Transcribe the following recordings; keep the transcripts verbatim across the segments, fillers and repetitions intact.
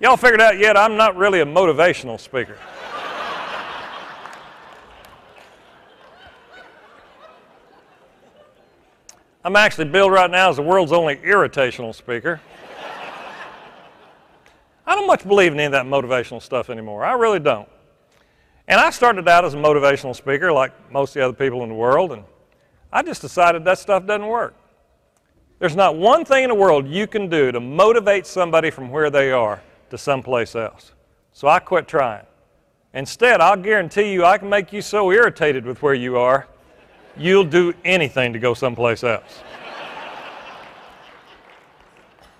Y'all figured out yet I'm not really a motivational speaker. I'm actually billed right now as the world's only irritational speaker. I don't much believe in any of that motivational stuff anymore. I really don't. And I started out as a motivational speaker like most of the other people in the world, and I just decided that stuff doesn't work. There's not one thing in the world you can do to motivate somebody from where they are to someplace else. So I quit trying. Instead, I'll guarantee you I can make you so irritated with where you are, you'll do anything to go someplace else.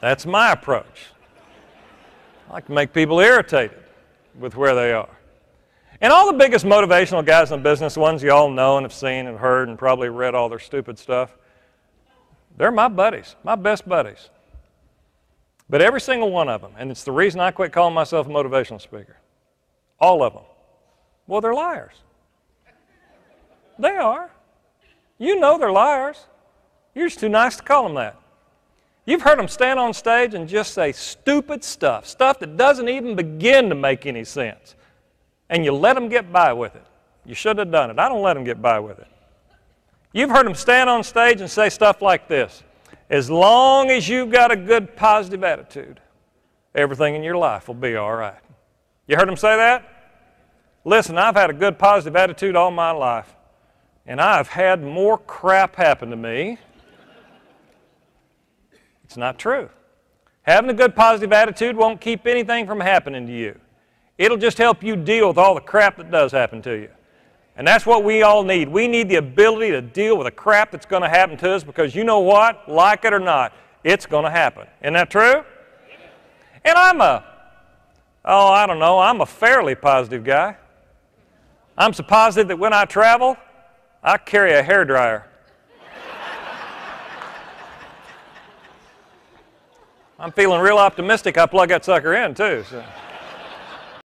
That's my approach. I like to make people irritated with where they are. And all the biggest motivational guys in the business, ones you all know and have seen and heard and probably read all their stupid stuff, they're my buddies, my best buddies. But every single one of them, and it's the reason I quit calling myself a motivational speaker, all of them, well, they're liars. They are. You know they're liars. You're just too nice to call them that. You've heard them stand on stage and just say stupid stuff, stuff that doesn't even begin to make any sense. And you let them get by with it. You should have done it. I don't let them get by with it. You've heard them stand on stage and say stuff like this. As long as you've got a good positive attitude, everything in your life will be all right. You heard them say that? Listen, I've had a good positive attitude all my life. And I've had more crap happen to me. It's not true. Having a good positive attitude won't keep anything from happening to you. It'll just help you deal with all the crap that does happen to you. And that's what we all need. We need the ability to deal with the crap that's going to happen to us because you know what? Like it or not, it's going to happen. Isn't that true? And I'm a, oh, I don't know, I'm a fairly positive guy. I'm so positive that when I travel, I carry a hairdryer. I'm feeling real optimistic I plug that sucker in, too. So.